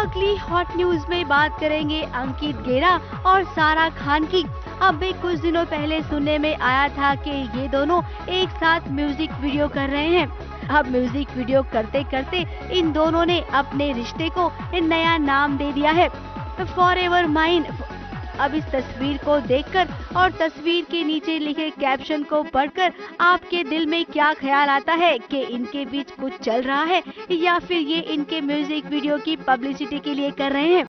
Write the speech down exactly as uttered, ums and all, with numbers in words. अगली hot news में बात करेंगे अंकित गेरा और सारा खान की। अब कुछ दिनों पहले सुनने में आया था कि ये दोनों एक साथ म्यूजिक वीडियो कर रहे हैं। अब म्यूजिक वीडियो करते करते इन दोनों ने अपने रिश्ते को नया नाम दे दिया है, फॉरएवर माइन। अब इस तस्वीर को देखकर और तस्वीर के नीचे लिखे कैप्शन को पढ़कर आपके दिल में क्या ख्याल आता है कि इनके बीच कुछ चल रहा है या फिर ये इनके म्यूजिक वीडियो की पब्लिसिटी के लिए कर रहे हैं।